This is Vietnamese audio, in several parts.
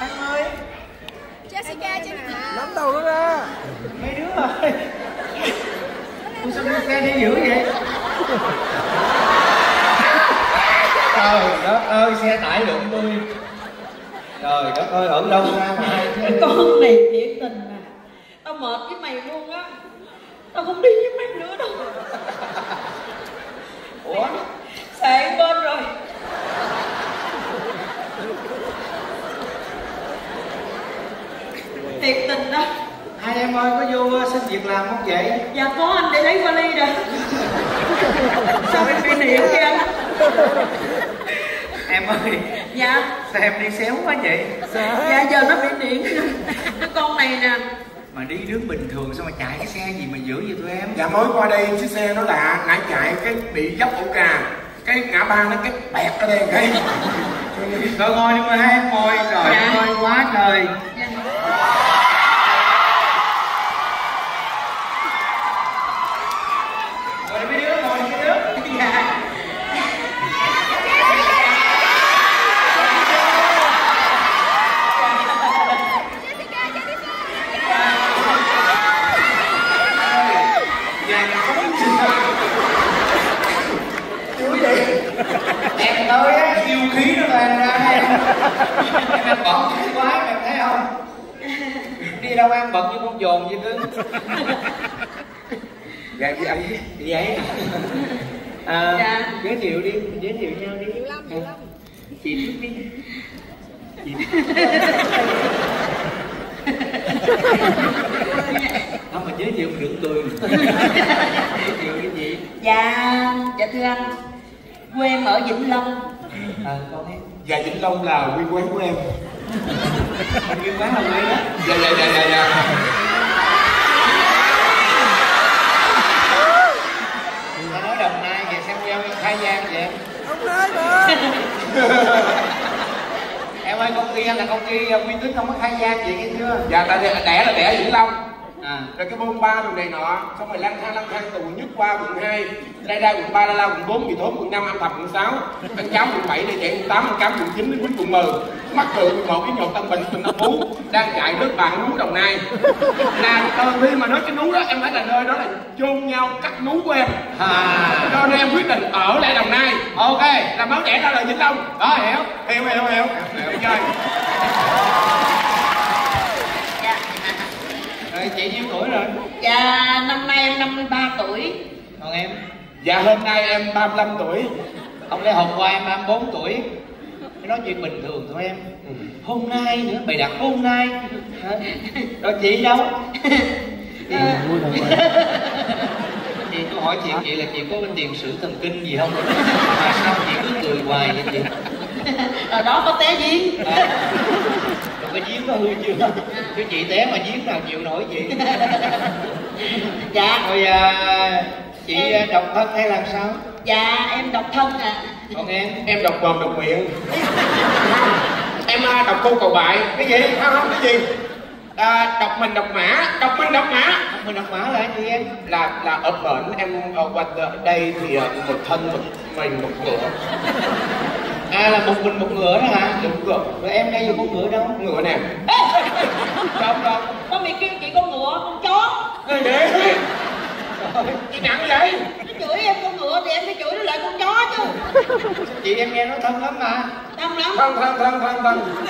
Anh ơi, Jessica trên nắm đầu nó ra. Mấy đứa ơi. Ủa sao nó xe đi dữ vậy? Trời đất ơi, xe tải đụng tôi. Trời đất ơi, ở đâu ra mà con này thiệt tình à. Tao mệt với mày luôn á. Tao không đi với mày nữa đâu. Ủa? Xài bên rồi. Thiệt tình đó. Hai em ơi, có vô xin việc làm không vậy? Dạ có anh, để lấy vali rồi. Sao em bị niệm vậy anh? Em ơi. Dạ. Sao em đi xéo quá vậy? Dạ giờ nó bị niệm. Cái con này nè. Mà đi đứa bình thường sao mà chạy cái xe gì mà dữ vậy tụi em? Dạ mới qua đây chiếc xe nó lạ, nãy chạy cái bị dốc ổ cà. Cái ngã ba nó cái bẹp ra đây cái. Rồi ngồi đi mà hai em ngồi. Trời ơi quá trời. Em bận quá, em thấy không? Đi đâu ăn bận như con dồn vậy cứ. Dạ, đi ấy. À, dạ. Giới thiệu đi, giới thiệu nhau đi. Lắm. Chị trước đi. Chị. Không mà giới thiệu đừng cười. Giới thiệu cái gì? Dạ, dạ thưa anh. Quê em ở Vĩnh Long. À, con thấy. Dạ Vĩnh Long là nguyên quán của em. Nguyên quán là nguyên đó. Dạ dạ dạ dạ dạ. Nó nói Đồng Nai về xem quê Khai Giang vậy. Không nói nữa. Em ơi công ty anh là công ty uy tín không có Khai Giang vậy nghe chưa? Dạ tại vì đẻ là đẻ Vĩnh Long. À. Rồi cái bông ba đường này nọ, xong rồi lang thang từ quận nhất qua quận 2, đây ra quận 3, la quận 4, quận 5, An Thập quận 6, Tân Chánh quận 7, đây chạy quận 8, Cam quận 9 đến quận 10, mắc cười quận 1 cái nhột Tân Bình, Tân Phú, đang chạy đất bàn núi Đồng Nai. Là khi mà nói cái núi đó em thấy là nơi đó là chôn nhau cắt núi của em. À. Cho nên em quyết định ở lại Đồng Nai. Ok, làm máu đẻ ra đời Vĩnh Long. Đó hiểu. Đi chơi. Chị nhiêu tuổi rồi? Dạ, năm nay em 53 tuổi. Còn em? Dạ, hôm nay em 35 tuổi. Không lẽ hôm qua em 34 tuổi? Nói chuyện bình thường thôi em. Ừ. Hôm nay nữa, bày đặt hôm nay. Rồi chị đâu? Chị vui rồi. Chị, tôi hỏi chị vậy là chị có bên tiền sử thần kinh gì không? Mà sao chị cứ cười hoài vậy chị? Rồi đó có té giếng. À. Cái giếng có hư chưa? Chứ chị té mà giếng nào chịu nổi chị. Dạ. Rồi chị em... độc thân hay làm sao? Dạ em độc thân ạ. À. Còn em? Em độc mồm độc miệng. Em độc cô cầu bại. Cái gì? Không cái gì? À, độc mình độc mã. Độc mình độc mã là gì em? Là ở bển em quanh đây thì một thân mình một cửa. À là một mình một ngựa đó hả? Đúng rồi. Rồi em đây vô con ngựa đâu? Ngựa nè. Ê! Đâu? Con mày kêu chị con ngựa, con chó. Ê để. Chị nặng vậy? Nó chửi em con ngựa thì em phải chửi nó lại con chó chứ. Chị em nghe nó thân lắm mà. Thân lắm. Thân.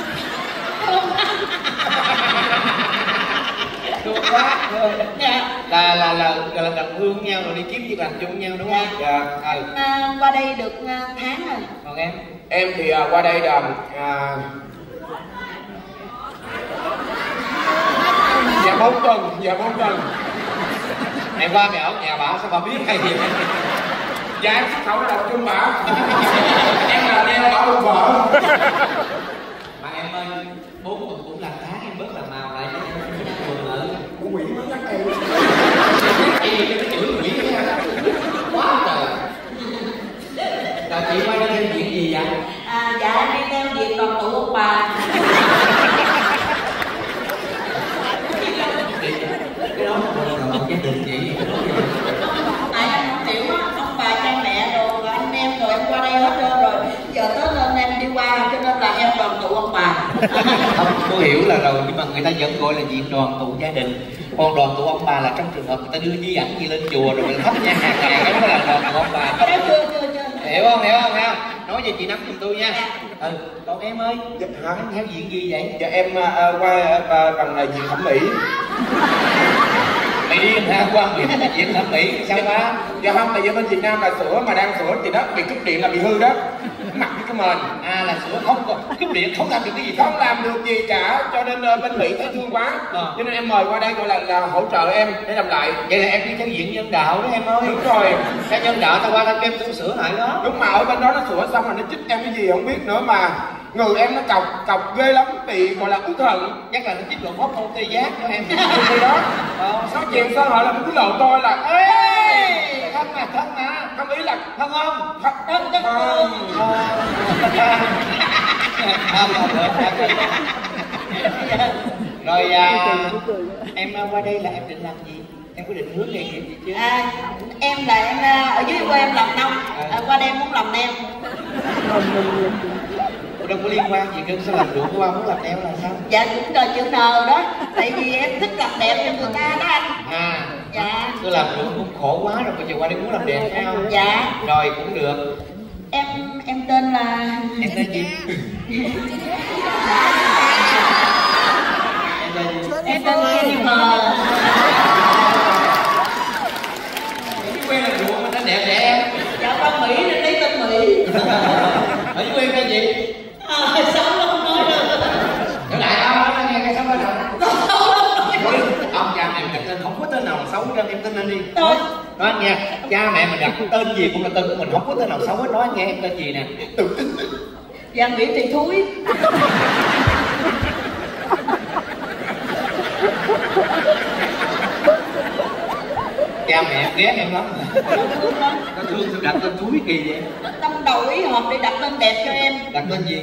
Thương quá. Dạ. Là đồng hương nhau rồi đi kiếm việc làm chung nhau đúng không? Dạ. Qua đây được tháng rồi. Còn em? Em thì qua đây là dạ 4 tuần, Mày qua mày ở nhà bà sao bà biết hay gì? Dạ em xuất khẩu lao động chung bà. Em là đeo bà luôn vợ. Mà em ơi, 4 tuần cũng làm tháng em bớt làm màu lại chứ em ở của Nguyễn mới nhắc em. Cái chữ Nguyễn quá trời. Là chị qua đây em việc gì vậy? À, dạ đi theo việc đoàn tụ ông bà. Cái đó là gia đình chị. Tại em không hiểu á, ông bà cha mẹ rồi anh em rồi em qua đây hết trơn rồi. Giờ tới nên em đi qua cho nên là em còn Không, cô hiểu là rồi, nhưng mà người ta vẫn gọi là diện đoàn tụ gia đình. Còn đoàn tụ ông bà là trong trường hợp người ta đưa di ảnh gì lên chùa rồi mình thắp nhang hàng ngày, cái đó là đoàn tụ ông bà. Cái đó chưa. Hiểu không, hiểu không, hiểu không? Nói về chị Nắm giùm tôi nha. Ừ, còn em ơi, dạ, hả? Em theo diện gì vậy? Dạ em qua bằng diện thẩm mỹ. Mày điên hả? Qua diện thẩm mỹ sao ba? Dạ không, tại vì bên Việt Nam là sữa mà đang sữa thì đó bị cúp điện là bị hư đó. Mặc cái mền, à là sữa không có cúp điện không làm được cái gì, không làm được gì cả, cho nên bên Mỹ thấy thương quá, cho nên em mời qua đây gọi là hỗ trợ em để làm lại. Vậy là em đi theo diện nhân đạo đó em ơi. Đúng rồi, theo nhân đạo tao qua tao đem tôi sữa lại đó. Đúng mà ở bên đó nó sữa xong rồi nó chích em cái gì không biết nữa mà người em nó cọc cọc ghê lắm, bị gọi là ứ thần, chắc là nó chích lộn hốc không tê giác cho em cái đó. Sao chuyện sao họ là cứ lộn tôi là ê không mà không ý là không không thật đó chắc không rồi. Em qua đây là em định làm gì, em có định hướng nghề nghiệp gì chưa? Em là em ở dưới quê em làm nông, qua đây em muốn làm neo. Đâu có liên quan gì cơ, sao làm được của ông muốn làm neo là sao? Dạ cũng trời chữ N đó, tại vì em thích làm đẹp cho người ta đó anh. À dạ. Tôi làm ruộng cũng khổ quá rồi, bây giờ qua đây muốn làm đẹp phải không? Dạ. Rồi cũng được. Em tên là... Em tên gì? Em tên Jennifer. Ở quê làm ruộng mà tên đẹp vậy em? Dạ qua Mỹ nên lấy tên Mỹ. Ở quê tên gì? Sao không nói được. Trở lại tao nghe cái sống đó rồi. Ông cha mẹ mình đặt tên không có tên nào là xấu hết, em tên lên đi. Nói anh nghe, cha mẹ mình đặt tên gì cũng là tên của mình, không có tên nào xấu hết. Nói anh nghe em tên gì nè? Giang Mỹ Tỳ Thúi. Cha mẹ ghét em lắm. Nó thương sao đặt tên Thúi kỳ vậy? Tâm đầu ý hợp để đặt tên đẹp cho em. Đặt tên gì?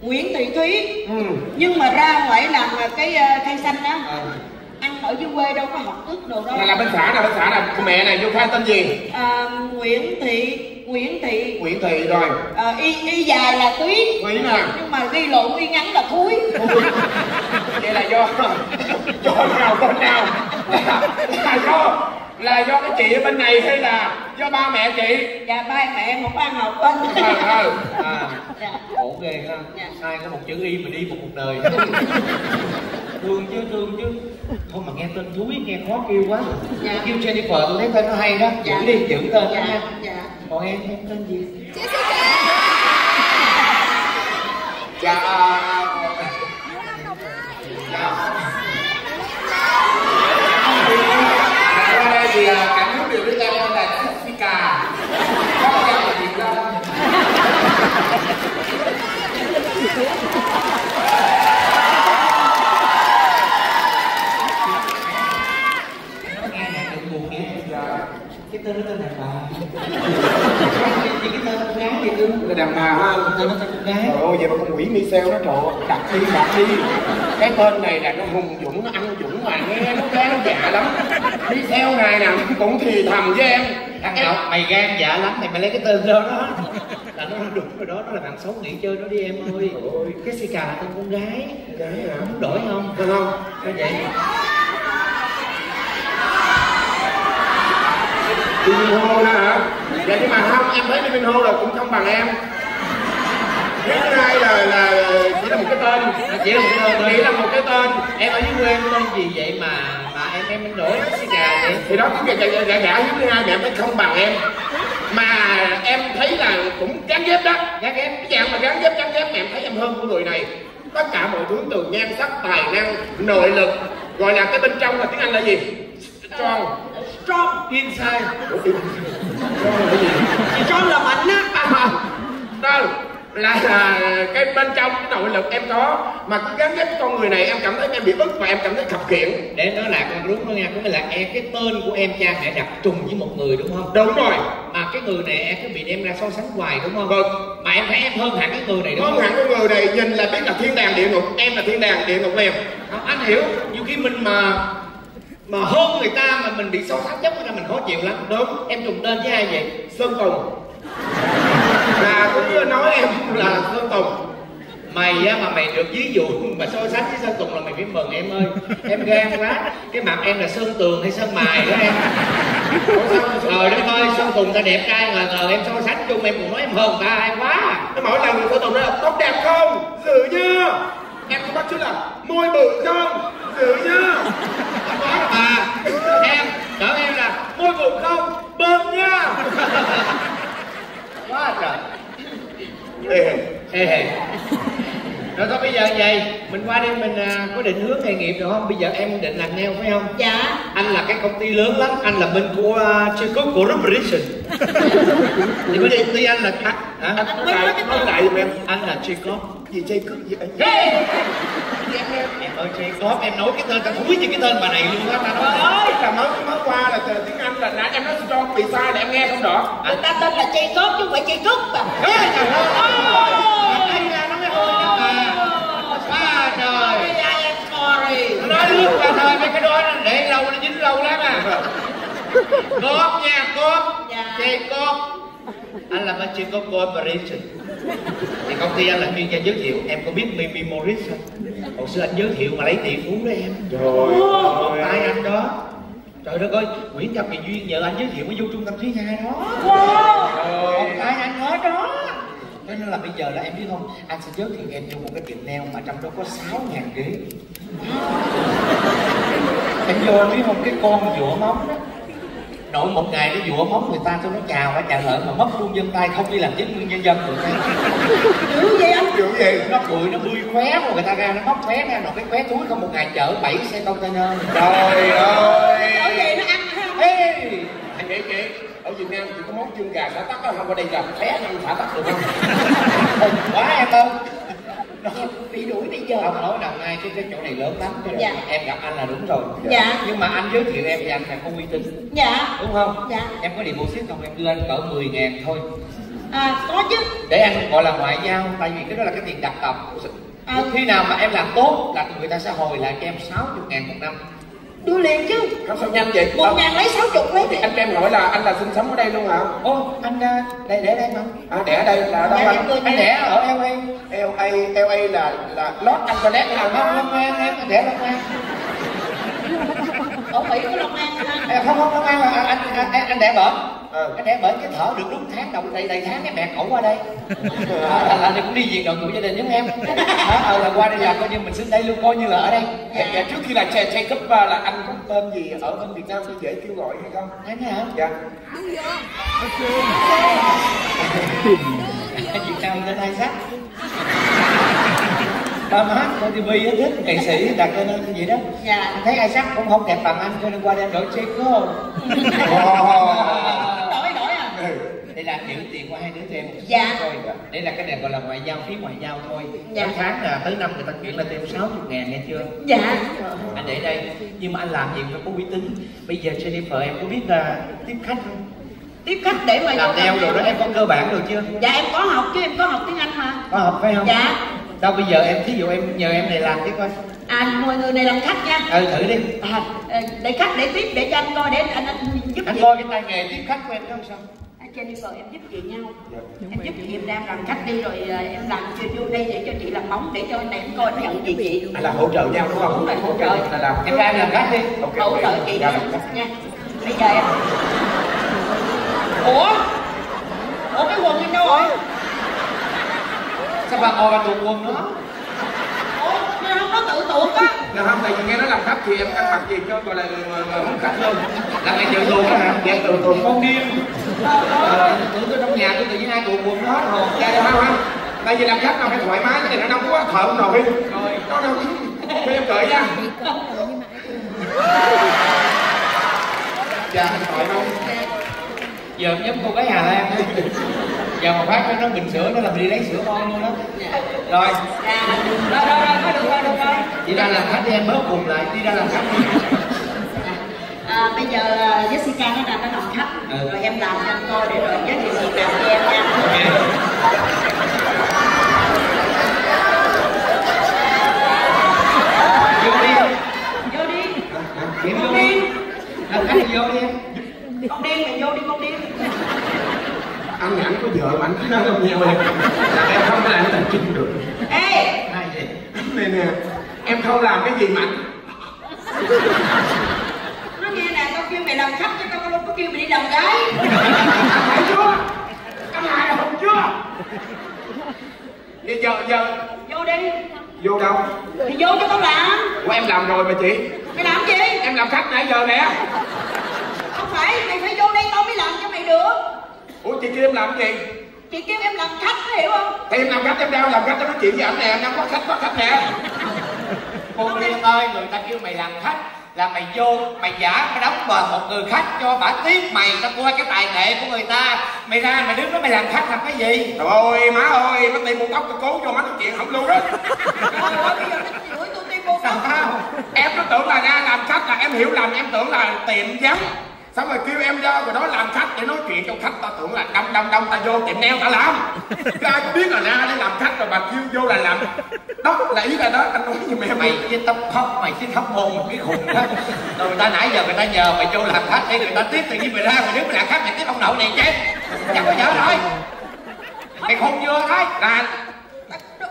Nguyễn Thị Thúy. Nhưng mà ra ngoài làm cái cây xanh á, ở dưới quê đâu có học thức đồ đâu. Là bên xã nào, bên xã nào? Mẹ này vô khoa tên gì? Nguyễn Thị rồi. Y dài là Túy. Túy nè. Nhưng mà ghi lộn y ngắn là Thúi. Vậy là do nào con nào? Là do cái chị ở bên này hay là do ba mẹ chị? Dạ ba mẹ một ba học bên. Ổn ghê ha. Dạ. Sai có một chữ y mà đi một cuộc đời. Thương chứ thôi mà nghe tên Thúi nghe khó kêu quá. Dạ. Kêu Jennifer tôi thấy tên nó hay đó, giữ dạ. Đi giữ tên dạ. Nha dạ. Còn em tên gì? Dạ cả nước đều biết tên em là Jessica. Có em là Việt Nam. Tên nó tên đàn bà. Thì cái tên con gái thì cứ là đàn bà ha, tên nó tên con gái. Trời ơi, vậy mà con Nguyễn Mỹ Xeo nó trộn, đặt đi. Cái tên này là nó hùng dũng, nó anh dũng mà nghe nó gái nó dạ lắm. Mỹ Xeo này nè, cũng thì thầm với em. Thằng Ngọc, mày gan dạ lắm, mày lấy cái tên đó đó. Là nó đụng rồi đó, nó là bạn xấu nghỉ chơi nó đi em ơi. Ôi, cái Jessica là tên con gái. Gái hả? Muốn đổi không? Không. Nó vậy. Vinhô đó hả? Dạ nhưng mà không, em thấy Vinhô là cũng không bằng em. Cái này là chỉ là một cái tên, chỉ là một cái tên. Em ở dưới quê em tên gì vậy mà em đổi cái gà vậy? Thì đó cũng gà dưới hai mẹ mới không bằng em. Mà em thấy là cũng gán ghép đó, gán ghép cái dạng mà gán ghép em thấy em hơn của người này. Tất cả mọi thứ từ nhan sắc, tài năng, nội lực, gọi là cái bên trong là tiếng Anh là gì? Strong inside. Strong là mạnh á. Đâu là cái bên trong cái nội lực em có, mà cứ gắn ghép con người này em cảm thấy em bị ức và em cảm thấy khập khiễng. Để nói lại con đúng nó nghe, cũng là em cái tên của em cha mẹ đặt trùng với một người đúng không? Đúng rồi. Mà cái người này em cứ bị đem ra so sánh hoài đúng không? Vâng. Mà em thấy em hơn hẳn cái người này đúng không? Hơn hẳn cái người này, nhìn là biết là thiên đàng địa ngục, em là thiên đàng địa ngục liền. Anh hiểu, nhiều khi mình mà hơn người ta mà mình bị so sánh chắc là mình khó chịu lắm. Đúng. Em trùng tên với ai vậy? Sơn Tùng. Là cũng nói em là Sơn Tùng. Mày gì á mà mày được ví dụ mà so sánh với Sơn Tùng là mày phải mừng em ơi. Em gan quá, cái mặt em là sơn tường hay sơn mài đó em. Trời đất ơi, Sơn Tùng ta đẹp trai ngờ ngờ, em so sánh chung em cũng nói em hơn ta hay quá. Nó mỗi lần người Sơn Tùng nói là tóc đẹp không? Dữ như. Em có bắt chước là môi bự không? Dữ như. Không nói là bà. Em, đỡ em là môi bự không? Bơm nha. Quá trời. Rồi thôi bây giờ vậy mình qua đi, mình có định hướng nghề nghiệp được không? Bây giờ em định làm nail phải không? Dạ. Anh là cái công ty lớn lắm, anh là bên của Chico Corporation. Thì bên công ty anh là hả? Anh nói lại giùm em. Anh là Chico. Gì Chico? Gì anh? Em ơi Chico, em nói cái tên tao không biết gì cái tên bà này luôn á. Tao nói là mới qua là tiếng Anh là nãy em nói cho bị sai là em nghe không rõ. Người ta tên là Chico chứ không phải Chico mà. Nói nước qua thôi, mấy cái đó nó để lâu nó dính lâu lắm à. Cốp nha, cốp. Dạ. Chị cốp. Anh làm bên Chico Corporation. Thì công ty anh là chuyên gia giới thiệu. Em có biết Mimi Morris không? Hồi xưa anh giới thiệu mà lấy tỷ phú đó em. Trời ơi. Tay anh đó. Trời đất ơi, Nguyễn Ngọc Kỳ Duyên nhờ anh giới thiệu mới vô trung tâm thứ hai đó. Một tay anh hết đó. Thế nên là bây giờ là em biết không, anh sẽ giới thiệu em vô một cái tiệm nail mà trong đó có 6.000 ghế. Em vô em biết không, cái con dũa móng đó, nội một ngày nó dũa móng người ta cho nó chào phải chào lợn mà mất luôn dân tay, không đi làm chứng minh nhân dân người ta. Dữ vậy anh? Dữ vậy? Nó cười nó bươi khóe mà người ta ra nó móc khóe ra, nó cái khóe túi không một ngày chở 7 xe container. Trời ơi! Ở vậy nó ăn không? Ê! Anh nghĩ chị, ở Việt Nam chỉ có món chân gà xả tắc đó, không qua đây là khóe ăn xả tắc được không? Hùng quá em ơi! Nó bị đuổi bây giờ. Ông nói đầu ngay cái chỗ này lớn lắm. Dạ. Em gặp anh là đúng rồi. Dạ. Nhưng mà anh giới thiệu em thì anh phải có uy tín. Dạ. Đúng không? Dạ. Em có deposit không? Em đưa anh cỡ 10.000 thôi. À có chứ. Để anh gọi là ngoại giao. Tại vì cái đó là cái tiền đặt cọc. Khi nào mà em làm tốt là người ta sẽ hồi lại cho em 60.000 một năm. Đưa liền chứ. Không sao nhanh vậy? 1.000 lấy 60 lấy. Anh cho em hỏi là anh là sinh sống ở đây luôn hả? Ô, anh đây để đây mà. À đẻ ở đây là đâu anh? Anh đẻ ở LA. LA, LA là Los Angeles hay là Long An em? Anh đẻ Long An. Ở Mỹ có Long An không? Không không Long An, anh đẻ bển. Anh đẻ bển cái thở được đúng tháng đầu đầy tháng cái mẹ cậu qua đây. Là cũng đi diện đội ngũ gia đình giống em. Là qua đây là coi như mình sinh đây luôn, coi như là ở đây. Dạ. Trước khi là Jacob là anh có tên gì ở bên Việt Nam sẽ dễ kêu gọi hay không? Anh hả? Dạ. Đúng rồi. Việt Nam tên ai sách? Ba má coi TV ấy thích nghệ sĩ đặt tên anh như vậy đó. Dạ. Anh thấy ai sắc cũng không đẹp bằng anh cho nên qua đây đổi Jacob. Đổi à? Đây là hiểu tiền của hai đứa cho em. Dạ. Đây là cái này gọi là ngoại giao, phí ngoại giao thôi. Dạ. Tới tháng là tới năm người ta chuyển là thêm 60.000 nghe chưa? Dạ. Anh để đây, nhưng mà anh làm gì phải có uy tín. Bây giờ Jennifer em có biết là tiếp khách không? Tiếp khách để mà làm nail rồi đó em có cơ bản được chưa? Dạ em có học chứ, em có học tiếng Anh mà. Có học phải không? Dạ. Đâu bây giờ em thí dụ em nhờ em này làm tiếp coi. À mọi người này làm khách nha. Ừ thử đi. À để khách để tiếp để cho anh coi để anh giúp. Anh coi cái tay nghề tiếp khách của em đó sao? Jennifer em giúp chị nhau. Dạ. Em giúp chị Nam làm khách đi rồi em làm chị vô đây để cho chị làm móng để cho này em coi nhận gì chị. À là hỗ trợ nhau đúng không? Đúng rồi hỗ trợ. Là làm em ra làm khách đi. Okay, hỗ trợ chị làm khách nha. Bây giờ em. Ủa? Ủa cái quần em đâu rồi? Sao bà ngồi bà tuột quần nữa? Ủa, nó không có tự tuột á. Là không, tại vì nghe nó làm khách thì em ăn mặc gì cho gọi là không khách luôn. Là mày chịu tuột đó hả? Dạ tự tuột con điên. Tưởng tôi trong nhà tôi tự nhiên ai tuột quần hết hồn. Dạ dạ không? Tại vì làm khách nào phải thoải mái chứ nó đâu có thở không nổi. Rồi, nó đâu có. Thôi em cười nha. Dạ, thoải mái. Giờ giống cô gái Hà Lan thôi. Giờ mà phát nó bình sữa nó là mình đi lấy sữa con luôn đó. Rồi. Rồi. Đi ra làm khách đi em, bớt cùng lại, đi ra làm khách đi. Bây giờ Jessica nó ra nó làm khách. Rồi em làm cho anh coi để rồi giới thiệu việc làm cho em nha. Vô đi. Làm khách thì vô đi em. Con điên mày vô đi con điên. Anh có vợ mà anh có nói không nhau em. Em không có làm cái tình trinh được. Ê! nè, em không làm cái gì mạnh. Nó nghe nè, tao kêu mày làm khách chứ tao có kêu mày đi làm gái. Thấy chưa? Câm lại là không chưa? Vậy giờ vô đi. Vô đâu? Thì vô cho tao làm. Ủa em làm rồi mà chị. Mày làm gì? Em làm khách nãy giờ nè. Không phải, mày phải vô đây tao mới làm cho mày được. Ủa chị kêu em làm gì? Chị kêu em làm khách, hiểu không? Thì em làm khách, em đâu làm khách, tao nói chuyện với ảnh nè, em có khách nè. Cô Liên ơi, người ta kêu mày làm khách là mày vô, mày giả, mày đóng bờ một người khách cho bả tiếc mày, tao coi cái tài nghệ của người ta. Mày ra, mày đứng đó mày làm khách làm cái gì? Trời ơi, má ơi, má tìm một tóc tôi cố vô má nói chuyện không luôn đó. Em nó tưởng là ra làm khách là em hiểu lầm, em tưởng là tiệm vắng. Xong rồi kêu em ra rồi đó làm khách để nói chuyện cho khách, ta tưởng là đông ta vô tiệm neo ta làm. Ai cũng biết là ra để làm khách rồi bà kêu vô là làm. Đó là ý là đó, anh nói như mẹ mày với tóc khóc mày chứ khóc mồm một cái khùng đó. Rồi người ta nãy giờ người ta nhờ mày vô làm khách để người ta tiếp, tự nhiên mày ra mày đứng mày làm khách mày tiếp ông nội này chứ. Chẳng có vợ rồi. Mày khùng vừa đấy. Là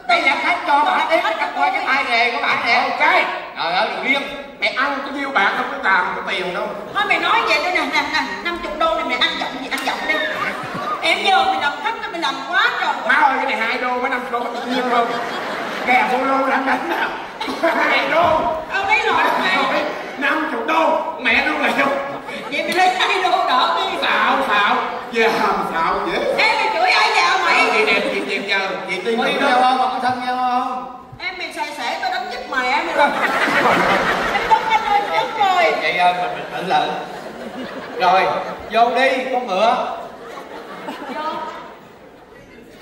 đây là khách cho bà tiếp khách coi cái tay nghề của bạn nè. Ok. Trời ơi đừng liêm. Mày ăn có nhiêu bạn không có tàm có tiền đâu. Thôi mày nói vậy thôi nè, 50 đô này mày ăn giọng gì ăn giọng đi. Em vô mày đọc khách nó mày làm quá rồi. Má ơi cái này 2 đô mới 5 đô bao nhiêu không? Kè vô lô đã đánh nào. 2 đô. Tao lấy rồi mày. 50 đô. Mẹ nó mày đâu. Vậy mày lấy 2 đô đỡ đi. Xạo. Dạ xạo dễ. Em mày chửi ai vậy mày? Chị đẹp chị đẹp giờ. Chị tiên đi đâu không? Có thân nhau không? Em mày say sẻ tao đánh giấc mày em rồi. Vậy mình tỉnh lận. Rồi, vô đi, con ngựa. Vô.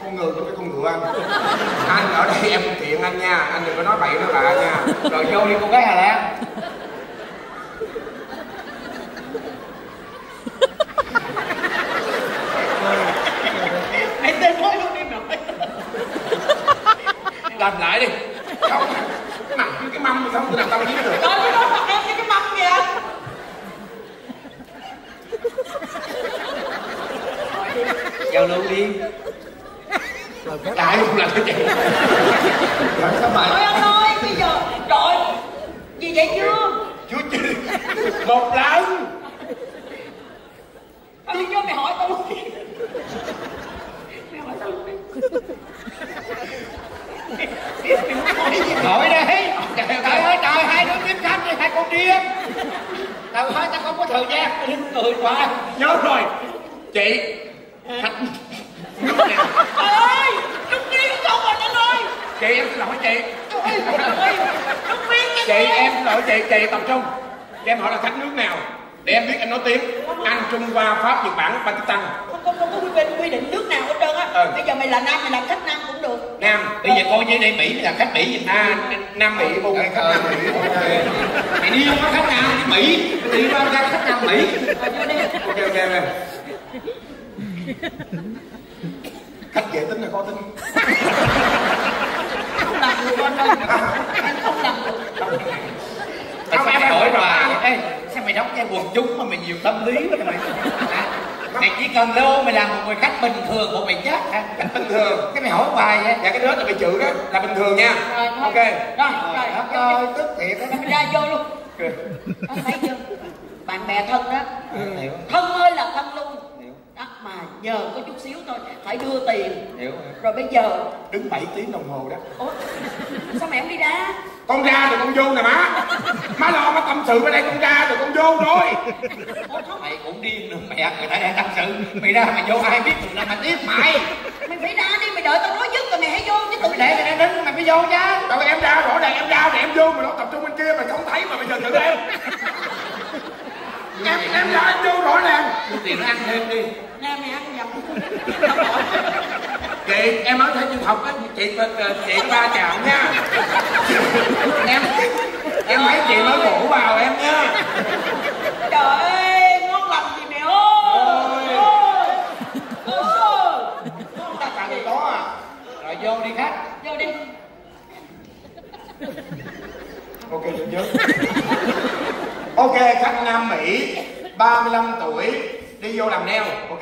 Con ngựa cho cái con ngựa anh. Anh ở đây em kiện anh nha, anh đừng có nói bậy nói bạ nha. Rồi vô đi con gái Hà Lan. Mày tên nói luôn đi nội. Làm lại đi. Không, mặt với cái mâm xong tôi làm tao biết rồi. Giao lưu đi. Đại luôn là cái gì? Thôi anh ơi, bây giờ trời gì vậy chưa? Một lần. Tôi cho mày hỏi tao. Mày hỏi tao. Hỏi đấy. Trời ơi trời, hai đứa kiếm khách đi, hai con điên. Tao hỏi tao không có thời gian, cười quá. Nhớ rồi. Chị khách trời ơi lúc điên không rồi anh ơi. Chị em xin lỗi chị. Chị em xin lỗi chị tập trung cho em hỏi là khách nước nào để em biết em nói tiếng Anh, Trung Hoa, Pháp, Nhật Bản, Pakistan. Không có quy định nước nào hết trơn á. Bây giờ mày là Nam mày làm khách Nam cũng được. Nam bây giờ coi như đây Mỹ mày làm khách Mỹ gì ta. Nam Mỹ vô ngày khách Nam Mỹ. Mày đi qua khách Nam Mỹ, đi qua khách Nam Mỹ. Ok. Khách dễ tính là khó tính. Không làm được anh ơi. Anh không làm được. Không em hỏi rồi. Ê, sao mày đóng cái quần chúng mà mày nhiều tâm lý vậy mày? Mày chỉ cần lô mày làm một người khách bình thường một mày chết hả? Khách bình thường. Cái mày hỏi hoài vậy? Dạ cái đó là mày chữ đó là bình thường nha. Ok. Rồi. Tức thiệt đó. Mày ra vô luôn. Thấy chưa? Bạn bè thân đó. Thân ơi là thân luôn. Mà nhờ có chút xíu thôi, phải đưa tiền. Hiểu. Rồi bây giờ đứng 7 tiếng đồng hồ đó. Ủa? Sao mẹ không đi ra? Con ra rồi con vô nè má. Má lo má tâm sự ở đây, con ra rồi con vô rồi. Mày cũng điên rồi mẹ, người ta đang tâm sự. Mày ra mày vô ai biết được là mày tiếp mày. Mày phải ra đi, mày đợi tao nói dứt rồi mày hãy vô chứ tự. Để mày đang đứng mày phải vô chứ. Rồi em ra rõ ràng, em ra để em vô, mày nó tập trung bên kia mày không thấy mà bây giờ thử em. Em ra em vô rõ ràng. Tiền nó ăn thêm đi. Nam mày ăn dầm. Chị, em nói thể trường học á, chị ba chào nha. Em mấy chị nói bổ vào em nha. Trời ơi, ngon lành gì mẹ ơi. Ngon lành gì đó à. Rồi vô đi khách. Vô đi. Ok, được chưa? Ok, khách Nam Mỹ, 35 tuổi. Đi vô làm neo, ok.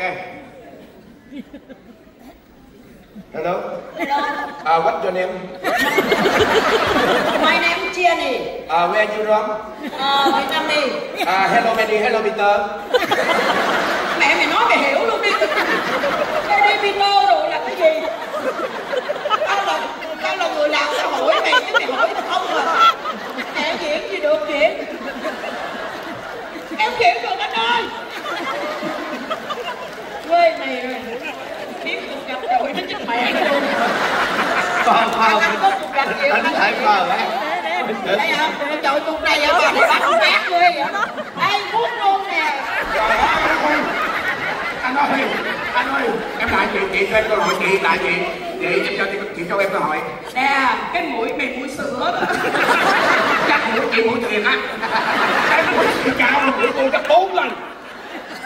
Hello. What's your name? My name is Jenny. Where are you from? Vietnam đi. Hello Mandy, hello Peter. Mẹ mày nói mày hiểu luôn đi. Mandy, Peter rồi là cái gì? Tao là người làm sao hỏi mày chứ mày hỏi không à? Mẹ diễn gì được diễn. Em diễn được anh ơi. Quê mày rồi. Biết tụi gặp rồi nó chết mẹ luôn. Còn phao mình đánh lại phao đấy. Đây hả? Trời tụi này ở bà này bắt mát quê vậy đó. Đây muốn luôn nè. Trời ơi. Anh ơi, em lại chị thêm câu hỏi chị, tại chị em cho chị cho em câu hỏi. Nè, cái mũi mày mũi sữa đó. Chắc mũi chị mũi thiệt á. Em mũi chị cao hơn mũi tôi chắc 4 lần.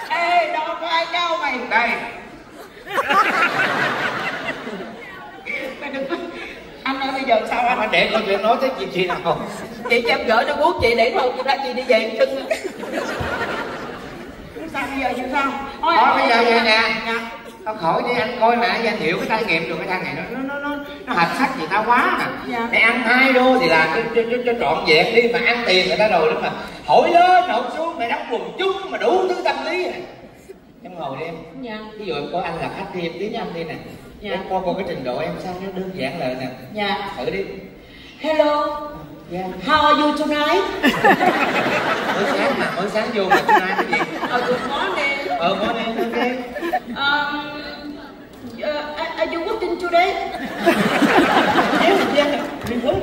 Ê, đâu có ai cao mày. Đây. Anh ơi bây giờ sao anh? Mà để con chuyện nói tới chuyện chị nào. Chị cho em gỡ nó buốt chị để thôi, chị ra chị đi về chân. Sao bây giờ như sao? Ôi, bây giờ nè nè. Tao khỏi đi anh coi mà giới thiệu cái tay nghiệm được cái thang này nó hợp sách gì tao quá mà. Dạ. Để ăn 2 đô thì làm cho trọn vẹn đi mà ăn tiền người ta rồi lắm mà. Hỏi lớn nổi xuống mày đóng quần chung mà đủ thứ tâm lý này. Em ngồi đi em. Dạ. Ví dụ em coi anh là khách thì em tí với anh đi nè. Dạ. Em coi cái trình độ em sao nó đơn giản lời nè. Dạ. Thử đi. Hello. Yeah. How are you tonight? Mỗi sáng vô mà tonight cái gì? Good morning. Morning, okay. Are you working today? Yeah. We work.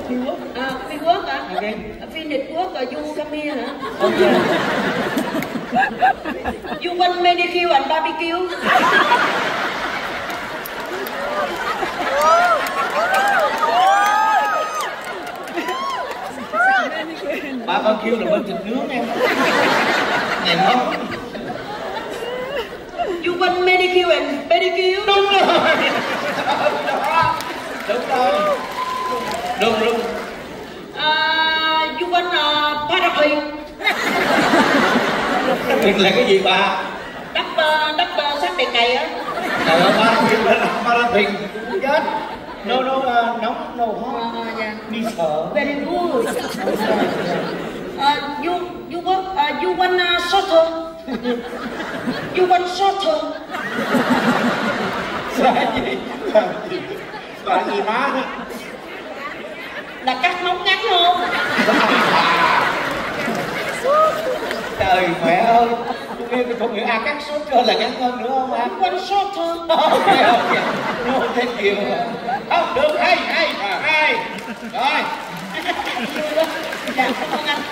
We work. Okay. Finish work. You come here, hả? Okay. You want manicure and barbecue? Ba con kêu là bên thịt nướng em. Nhìn không? You want manicure and pedicure? Đúng rồi. Đúng rồi. Đúng. You want paraply? Thiệt là cái gì bà? Đắp sắt đèn cày á. Trời ơi, paraply. Chết. No, Miss her. Very good. You want shorter? You want shorter? Là gì má? Là cắt móng ngắn không? Trời mẹ ơi, tôi nghe cái thuật ngữ cắt shorter là ngắn hơn nữa không ạ? You want shorter? Okay. No, thank you. Không được, hay rồi.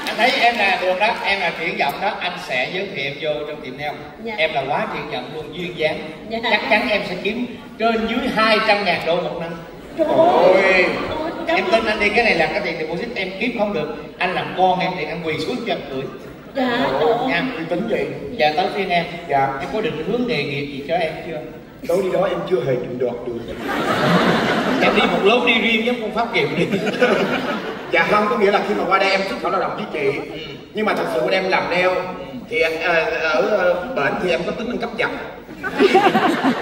Anh thấy em là được đó, em là triển vọng đó, anh sẽ giới thiệu vô trong tiệm nail. Dạ. Em là quá triển vọng luôn, duyên dáng. Dạ. Chắc chắn em sẽ kiếm trên dưới 200.000 đô một năm. Trời ơi. Em tin anh đi, cái này là cái tiền deposit em kiếm không được, anh làm con em thì anh quỳ xuống cho em cười. Dạ. Nha, uy tín gì? Dạ tới phiên em. Dạ. Em có định hướng nghề nghiệp gì cho em chưa? Tối đi đó em chưa hề định đoạt được. Em đi một lối đi riêng với phương pháp kiệm đi. Dạ không, có nghĩa là khi mà qua đây em xuất khẩu lao động với chị. Nhưng mà thật sự qua đây em làm nail thì ở bệnh thì em có tính ăn cắp giặt.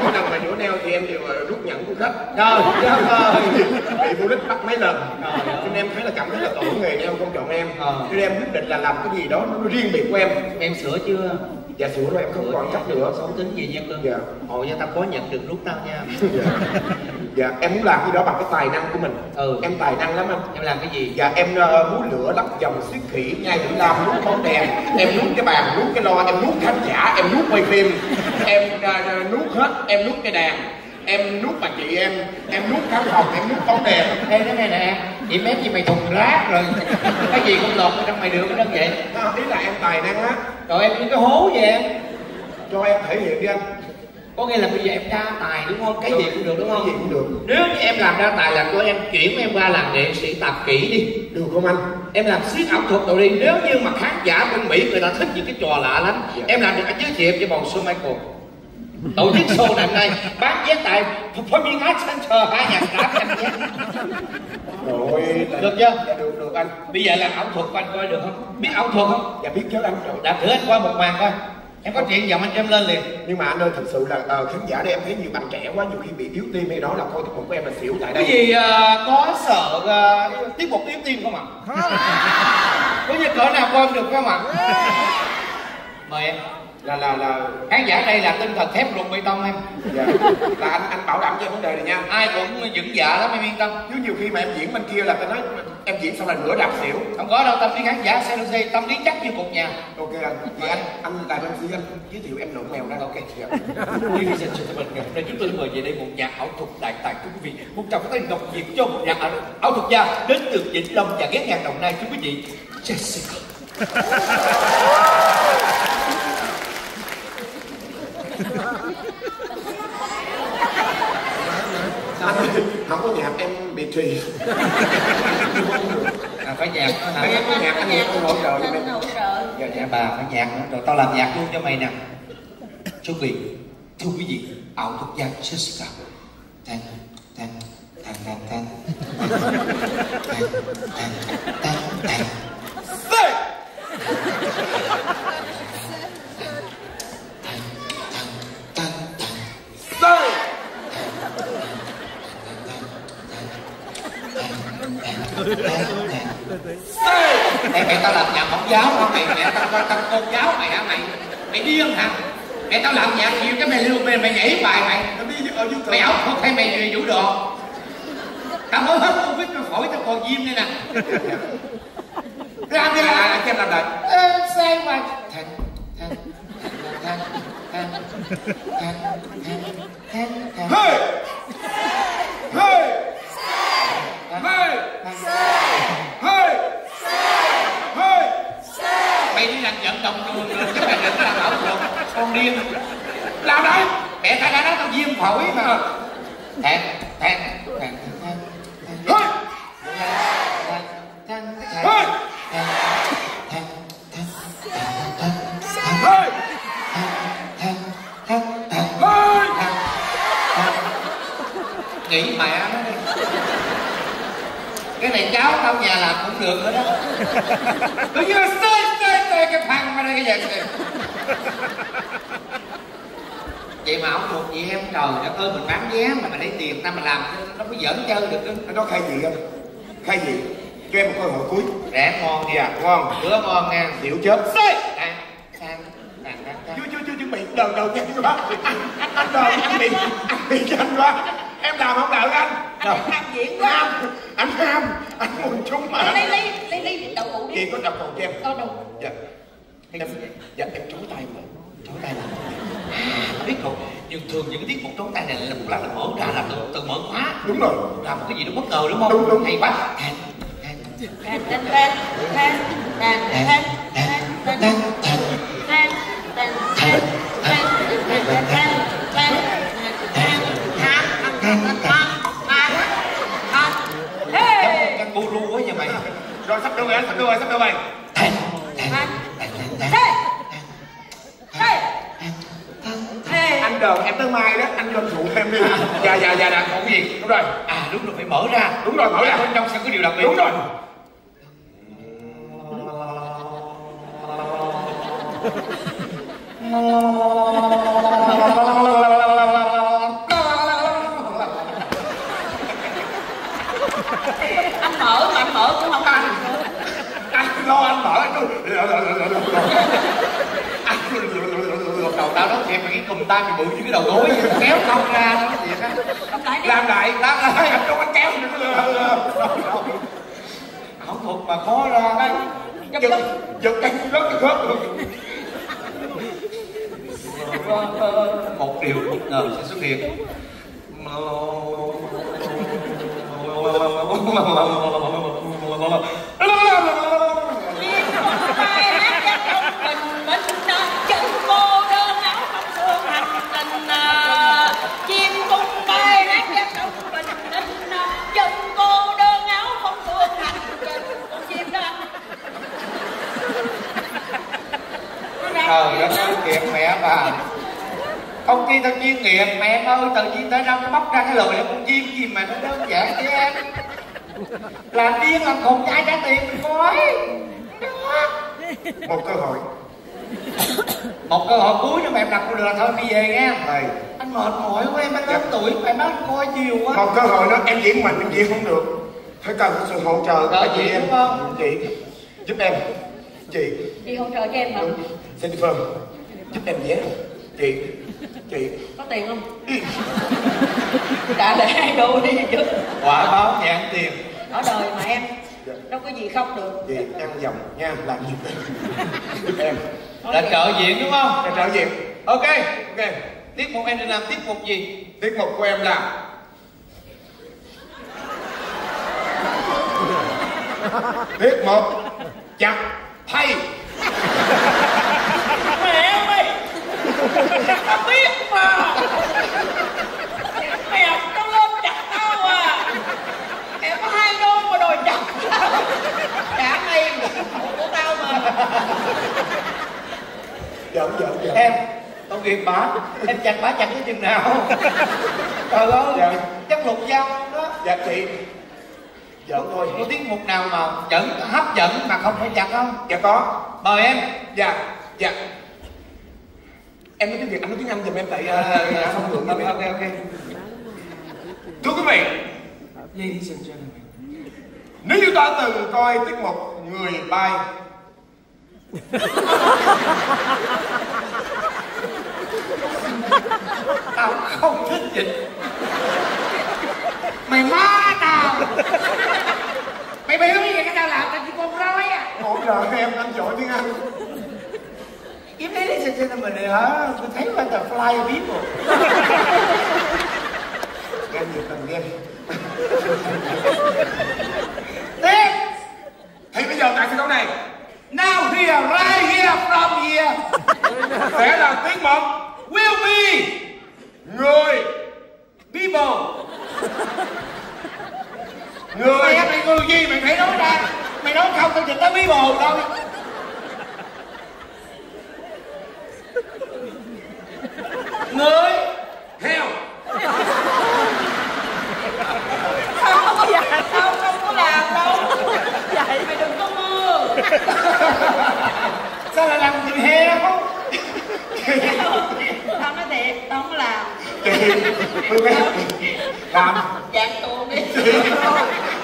Mỗi lần mà nhổ nail thì em đều rút nhẫn của khách. Trời ơi, bị vô đích bắt mấy lần. Nên em thấy là cảm thấy là tổ nghề nail không chọn em. Nên em quyết định là làm cái gì đó nó riêng biệt của em. Em sửa chưa? Dạ sửa rồi, em không còn cách nữa. Xấu tính gì nha cưng. Dạ. Hồi nha, tao có nhận được lúc tao nha. Dạ, em muốn làm cái đó bằng cái tài năng của mình. Em tài năng lắm anh. Em làm cái gì? Dạ, em muốn lửa lắp dòng xiết khỉ, nhai lửa lam, nuốt bóng đèn. Em nuốt cái bàn, nuốt cái lo, em nuốt khán giả, em nuốt quay phim. Em nuốt hết, em nuốt cái đàn. Em nuốt bà chị em nuốt khán phòng, em nuốt bóng đèn. Ê, thế này nè, chị mép gì mày thùng rác rồi. Cái gì cũng lột trong mày được đó vậy. Ý là em tài năng á. Rồi em đi cái hố vậy em. Cho em thể hiện đi anh. Có nghĩa là bây giờ em đa tài đúng không? Cái gì cũng được đúng không? Cái gì cũng được. Nếu như em làm đa tài là của em chuyển em qua làm nghệ sĩ tạp kỹ đi. Được không anh? Em làm siết ảo thuật đầu đi. Nếu như mà khán giả bên Mỹ người ta thích những cái trò lạ lắm. Dạ. Em làm được anh giới thiệu cho bọn show Michael. Tổ chức show này hôm nay bán vé tại Performing Arts Center 2.800 vé. Rồi. Được chưa? Được anh. Bây giờ làm ảo thuật của anh coi được không? Biết ảo thuật không? Dạ biết chứ anh. Đã thử anh qua một màn coi. Em có chuyện giọng anh cho em lên liền. Nhưng mà anh ơi, thật sự là khán giả đây em thấy nhiều bạn trẻ quá, nhiều khi bị yếu tim hay đó là coi tiết mục của em là xỉu tại đây. Cái gì có sợ tiết mục yếu tim không ạ? Có như cỡ nào coi được không ạ? Mời em. Là khán giả đây là tinh thần thép ruột bê tông em. Dạ. Là anh bảo đảm cho vấn đề này nha. Ai cũng vững dạ lắm em yên tâm. Chứ nhiều khi mà em diễn bên kia là ta nói em diễn xong là nửa đạp xỉu. Không có đâu, tâm lý khán giả sẽ được tâm lý chắc như cột nhà. Ok anh. Vậy anh là bên phía anh giới thiệu em nộn mèo ra. Ok. Ladies and gentlemen, ngày hôm nay chúng tôi mời về đây một nhà ảo thuật đại tài của quý vị, một trong các tên độc diện cho một nhà ảo thuật gia đến từ Vĩnh Long và ghét ngang Đồng Nai, thưa quý vị, Jessica. Không có nhạc em bị trì. Phải nhạc. Phải có nhạc anh em hỗ trợ cho em. Giờ dạ bà phải nhạc nữa. Rồi tao làm nhạc luôn cho mày nè. Chú vị, thưa quý vị, ảo thuật gia Jessica. Tan tan tan tan tan. Tan tan tan tan. Mẹ tao làm nhạc bóng giáo hả mày? Mẹ tao coi tao tôn giáo mày hả mày? Mày điên hả? Mẹ tao làm nhạc nhiều cái mày luôn, mày nhảy bài mày. Mày ảo thuật hay mày vũ độ? Tao mới hết không biết, phổi tao còn viêm đây nè. Cái anh là em làm đợt. Say mà. Thanh thanh thanh thanh thanh thanh thanh. Hey hey hey hey. Mày đi làm giận đồng đường rồi, các bạn đừng làm ảo thuật, con điên. Làm đấy, mẹ tao đã nói tao viêm phổi mà. Thẹn, thẹn, thẹn, thẹn, thẹn, thẹn, thẹn, thẹn, thẹn, thẹn. Nghĩ mẹ nó đi. Cái này cháu tao nhà làm cũng được nữa đó. Tự nhiên cái phăng qua đây cái gì kìa. Vậy mà ổng thuộc gì em trời đã ơi, mình bán vé mà để tiền ta mà làm nó mới giỡn chơi được đó. Nó khai vị không? Khai vị. Cho em một cơ hội cuối. Rẻ ngon kìa. Ngon. Đứa ngon nha. Xỉu chớp. Xê. Chưa chuẩn bị đờn đầu nhanh quá. Anh đờn anh bị nhanh quá. Em làm không đợi anh. Anh tham diễn quá. Anh ham. Anh buồn chung mà. Lấy đậu ủ đi. Chị có đậu ủ cho em. Có đậu. Dạ. Em trối tay mà. Trối tay mà. À, biết không? Nhưng thường những tiết mục trối tay này là một lần là mở ra là từ mở khóa. Đúng rồi. Làm một cái gì đó bất ngờ đúng không? Đúng đúng. Hay quá. Rồi sắp đâu rồi, sắp đâu rồi. Anh đờn em tới mai đó, anh vô phụ em đi. Dạ đã còn cái gì? Đúng rồi. À đúng rồi, phải mở ra. Đúng rồi, mở ra. Bên trong sẽ có điều đặc biệt. Đúng rồi. Anh mở mà anh mở cũng không ăn. Anh lo anh mở anh đầu tao đó em cái cùng tay mày bự như cái đầu gối kéo không ra đó vậy đó. Làm lại anh đâu anh kéo ảo thuật mà khó ra đấy. Giật cái rất là khớp luôn. Một điều bất ngờ sẽ xuất hiện. Trời đất ơi, kiệt mẹ bà. Ông kia tao chuyên nghiệp, mẹ em ơi, tự nhiên tới đâu nó bóc ra cái lồi là con chim gì mà nó đơn giản chứ em. Làm điên làm khùng trai trả tiền mình coi. Một cơ hội. Một cơ hội cuối nữa mà em đặt không được là thôi em đi về nha. Ừ. Anh mệt mỏi quá, em đã lớn tuổi, em nói anh coi nhiều quá. Một cơ hội đó em diễn mình diễn không được, phải cần sự hỗ trợ của chị em. Chị giúp em, chị hỗ trợ cho em hả? Xin Phương giúp em nhé. Chị có tiền không? Trả lại 2 đô đi chứ. Quả báo nhãn tiền ở đời mà em. Dạ. Đâu có gì không được. Chị em dòng nha, làm gì giúp em. Là trợ diện đúng không? Là trợ diện. Ok. Tiết mục em định làm tiết mục gì? Tiết mục của em là tiết mục chặt thay. Mẹ mày chặt tao biết mà. Mẹ tao lên chặt tao à. Em có 2 đô mà đòi chặt tao. Chặt em của tao mà. Giỡn. Em công nghiệp bả, em chặt bả chặt cái chừng nào? Trời ơi, dạ. Chắc lục dao đó. Dạ chị. Giỡn thôi. Có tiết mục nào mà hấp dẫn mà không phải chặt không? Dạ có. Mời em. Dạ. Em nói tiếng Việt, anh nói tiếng Anh giùm em tại không được. Ok. Thưa quý vị, ladies and gentlemen, nếu như ta từng coi tiết mục Người Bay tao không thích dịch. Mày má tao. Mày biểu gì vậy? Tao làm tao chỉ con rối à. Ổn rồi em, anh giỏi tiếng Anh. If ladies and gentlemen này hả? Tôi thấy là tờ fly biết rồi. Nghe nhiều tầng nghe. Tiếp. Thì bây giờ tại sân khấu này, now here, right here, from here sẽ là tiết mục will be người people. Người mày người gì mày phải nói ra, mày nói không tao dịch tới people đâu. Người heo. Không, dạ, tao không có làm đâu. Vậy mày đừng có mưa. Sao lại làm gì heo? Tao nói thiệt, tao không có làm. Làm chán tuôn đi.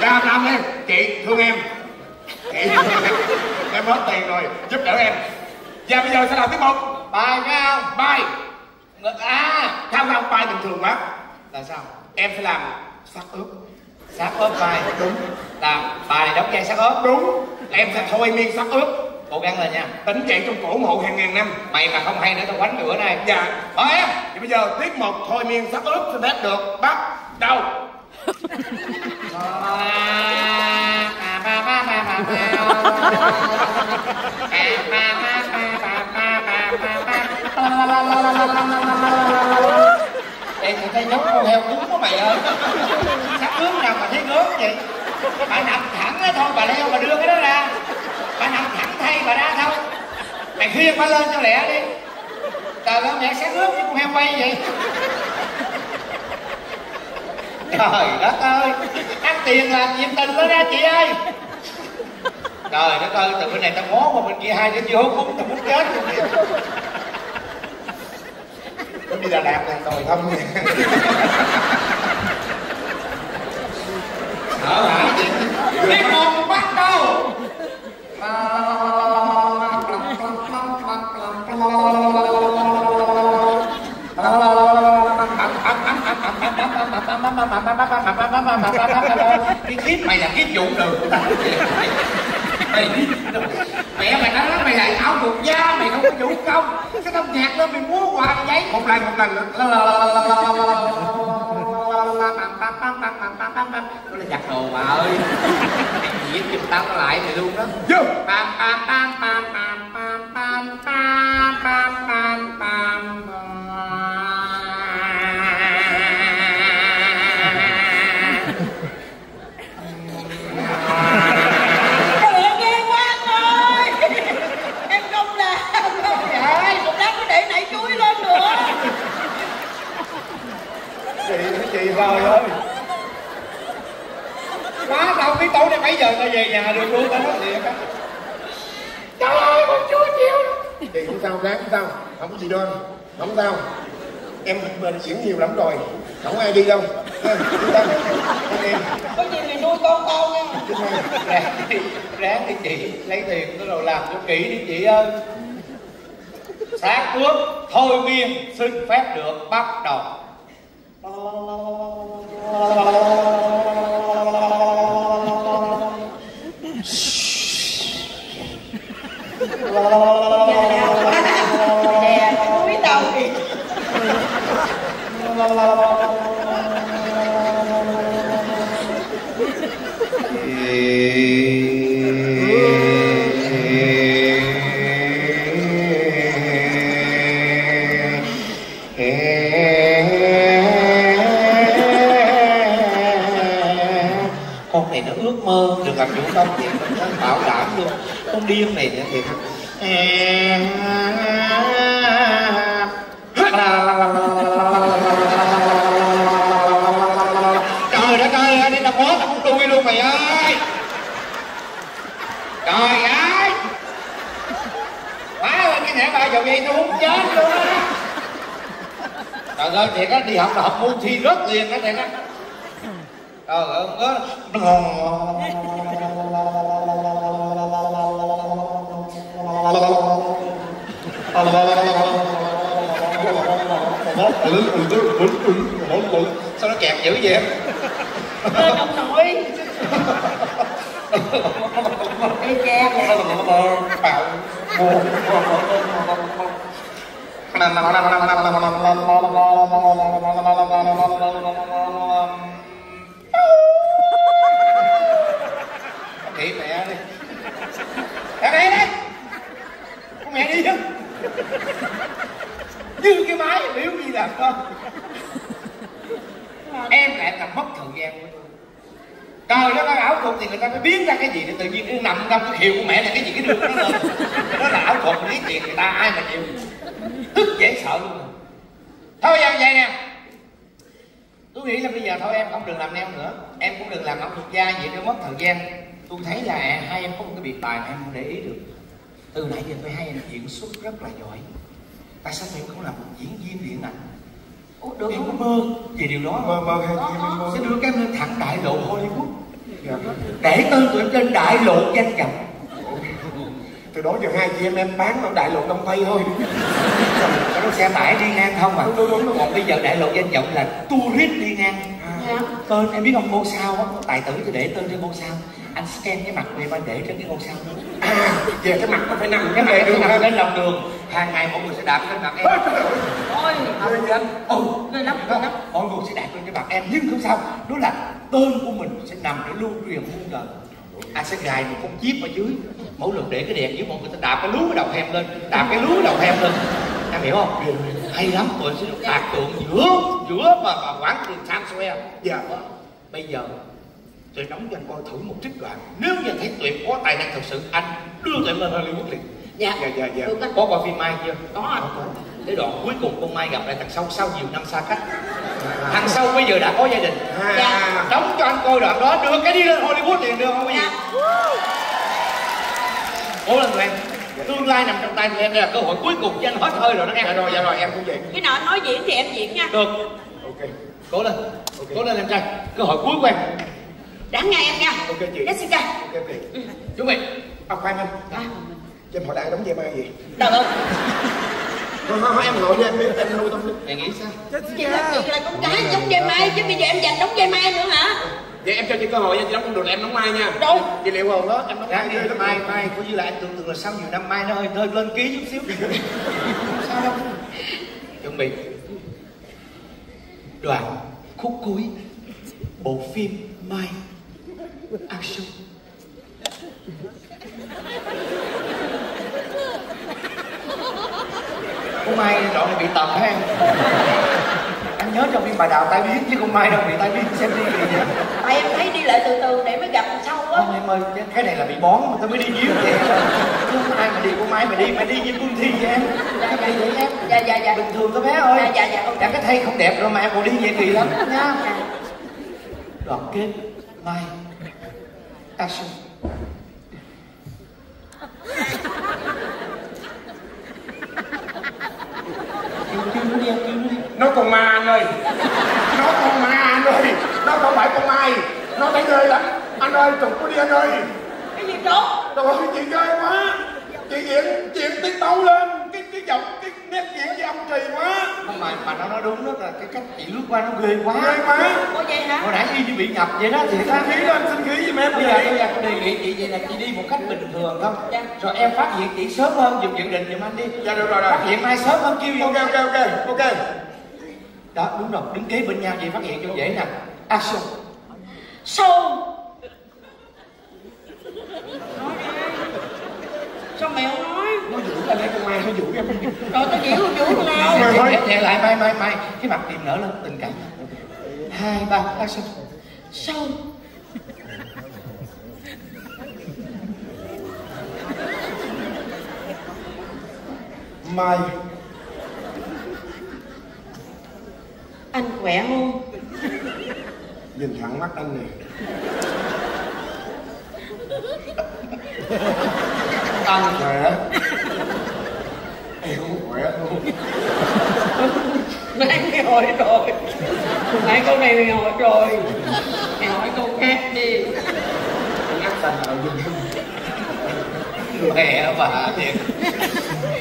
Làm đi. Chị thương em. Em hết tiền rồi, giúp đỡ em. Và bây giờ sẽ làm tiếp mục bài nghe không? Bài. Không, bài bình thường quá. Là sao? Em phải làm xác ướp. Xác ướp bài. Đúng. Làm bài đóng vai xác ướp. Đúng. Em sẽ thôi miên xác ướp. Cố gắng lên nha. Tính chạy trong cổ mộ hàng ngàn năm. Mày mà không hay nữa tao quánh bữa nay. Dạ. Bỏ em. Thì bây giờ tiết mục thôi miên xác ướp sẽ phép được bắt đầu. Em thì thấy nhóc con heo cúng của mày ơi. Sắc ướp nào mà thấy ngớp vậy? Bà nằm thẳng đó thôi, bà leo bà đưa cái đó ra. Bà nằm thẳng thay bà ra thôi. Mày khuyên bà lên cho lẹ đi. Trời ơi mẹ sắc ướp với con heo quay vậy. Trời đất ơi, ăn tiền làm nhiệm tình đó ra chị ơi. Trời đất ơi, từ bên này tao ngó qua bên kia 2 đứa chưa hốt cúng tao muốn chết luôn vậy. Đi Đà Lạt này rồi thâm nè. Sợ hả chị? Tiếp mục bắt đầu. Cái kiếp mày là kiếp vụ đường. Mẹ mày nói mày là áo thuộc da, mày không có vũ công. Cái âm nhạc lên mày múa hoài giấy. Một lần tôi là giặt đồ bà ơi. Mày diễn giùm tao lại mày luôn đó. Dừng. Trời ơi. Quá tao không biết tối nay mấy giờ tao về nhà được luôn. Tao nói thiệt á. Trời ơi con chưa chịu. Thì cũng sao, ráng cũng sao, không có gì đâu, không sao. Em mình chuyển nhiều lắm rồi, không ai đi đâu. Chúng ta em. Có gì thì nuôi con nha. Ráng thì chị lấy tiền nó rồi làm cho kỹ đi chị ơi. Sáng trước thôi miên xin phép được bắt đầu. Con này nó ước mơ được làm vũ công thì nó bảo đảm luôn. Con điên này thiệt. Trời đất ơi, đi tao bó tao cũng đuôi luôn mày ơi. Trời ơi, má ơi, cái nẻ bà vào vậy tôi muốn chết luôn á. Trời ơi, thiệt á, đi học là học môn thi rớt liền á thiệt á. Trời ơi, không có. Sao nó kẹt dữ vậy em? Ông nội. Đi kẹt nè. Kỹ mẹ đi. Em đây đây. Con mẹ đi chứ. Như cái máy biểu đi làm con. Em lại làm mất thời gian của tôi. Trời đất ơi, ảo thuật thì người ta phải biến ra cái gì để tự nhiên nó nằm trong cái hiệu của mẹ là cái gì cái đường nó lên. Nó là ảo thuật, lấy tiền người ta ai mà chịu. Tức dễ sợ luôn. Thôi giờ vậy nè. Tôi nghĩ là bây giờ thôi em không đừng làm neo nữa. Em cũng đừng làm ảo thuật gia vậy để mất thời gian. Tôi thấy là hai em có một cái biệt tài mà em không để ý được. Từ nãy giờ tôi thấy em diễn xuất rất là giỏi. Tại sao em không làm một diễn viên điện ảnh? Ủa, được em không? Mơ về điều đó mơ sẽ đưa các em lên thẳng đại lộ Hollywood. Dạ. Để tên tụi em trên đại lộ danh vọng. Từ đó giờ hai chị em bán ở đại lộ Đông Tây thôi. Nó xe tải đi ngang không à? Đúng. Còn bây giờ đại lộ danh vọng là tourist đi ngang. À. Tên em biết không, ngôi sao á, tài tử thì để tên trên ngôi sao. Anh scan cái mặt về mà để trên cái ngôi sao đó. À, về cái mặt nó phải nằm cái này đường lên lòng đường. Hàng ngày mọi người sẽ đạp lên mặt em. Ôi, anh lên. Lên lắm, lên lắm. Mọi người sẽ đạp lên cái mặt em, nhưng không sao. Đó là tên của mình sẽ nằm để lưu truyền muôn đời. Anh sẽ gài một con chip ở dưới. Mỗi lần để cái đèn dưới mọi người sẽ đạp cái lúa đầu em lên, đạp cái lúa đầu em lên. Em hiểu không? Hay lắm, tụi sẽ được tạc tượng giữa mà quảng trường Times Square. Dạ. Bây giờ tôi đóng cho anh coi thử một trích đoạn. Nếu như thấy tuyệt có tài năng thật sự, anh đưa tụi em lên Hollywood liền. Dạ. Dạ. Có coi phim Mai chưa? Có. Cái đoạn cuối cùng con Mai gặp lại thằng Sâu sau nhiều năm xa cách. Thằng Sâu bây giờ đã có gia đình. Dạ. Đóng cho anh coi đoạn đó, đưa cái đi lên Hollywood liền, được không quý vị? Cố lên tụi em. Tương lai nằm trong tay tụi em, đây là cơ hội cuối cùng cho anh hết hơi rồi đó em. Dạ rồi, dạ rồi, em cũng vậy. Cái nào anh nói diễn thì em diễn nha. Được. Ok. Cố lên. Okay. Cố lên em trai. Cơ hội cuối của em. Đáng nghe em nha. Ok chị. Jessica. Ok chị. Ừ. Chuẩn bị. Khoan anh. Cho em hỏi đại đóng vai ma gì? Trời ơi. Không, em ngồi đi em nuôi tâm linh. Mày nghĩ sao? Chị là con cái giống vai ma chứ bây giờ em dành đóng vai ma nữa hả? Vậy em cho chị cơ hội nha, chị đóng con đồ em đóng Mai nha. Đúng. Chị liệu hồn đó, em đóng Mai, coi như là em tưởng tượng là sau nhiều năm Mai nó hơi lên ký chút xíu. Sao đâu. Chuẩn bị. Đoạn khúc cuối bộ phim Mai. Action. Con Mai đoạn này bị tật hả em? Anh nhớ trong phim Bà Đào tai biến chứ con Mai đâu bị tai biến, xem đi kìa vậy. Tại em thấy đi lại từ từ để mới gặp sau á. Không em ơi, cái này là bị bón mà tao mới đi giếng vậy. Chứ ai mà đi con Mai mà đi với Phương Thi vậy em. Dạ vậy vậy em. Dạ. Bình thường thôi bé ơi. Dạ. Dạ cái thay không đẹp rồi mà em còn đi vậy kỳ lắm nha. Đoạn kết Mai. Action. Nó còn ma anh ơi, nó còn ma anh ơi, nó không phải con mai, nó thấy ghê lắm anh ơi, chồng có đi anh ơi. Cái gì đó? Trời ơi, chuyện ghê quá, chuyện tiết tấu lên, cái giọng, cái nét diễn với ông kỳ quá. Không mà nó nói đúng đó, là cái cách chị lướt qua nó ghê quá. Ghê quá. Ủa vậy hả? Hồi nãy y như bị nhập vậy đó, thiệt á. Xin khí lên, xin khí giùm em vậy. Bây giờ tôi đề nghị chị vậy là chị đi một cách bình thường không? Dạ. Rồi em phát hiện chị sớm hơn, dùm dự định dùm anh đi. Dạ được rồi. Phát hiện mai sớm hơn kêu gì. Ok. Đó đúng rồi, đứng kế bên nhau vậy phát hiện cho dễ nè. Action. Sâu. Sao mày không nói? Nó dữ lên đây con mai, nó dữ em. Trời tao chỉ không dữ nào. Nhẹ lại mai cái mặt tìm nở lên tình cảm. 2, 3, action. Sâu. Mai. Anh khỏe không? Nhìn thẳng mắt anh nè. Anh khỏe. Em không khỏe không? Nãy mày hỏi rồi. Nãy câu này mày hỏi rồi. Mày hỏi câu khác đi. Ngắt tao nào luôn. Mẹ bà thiệt.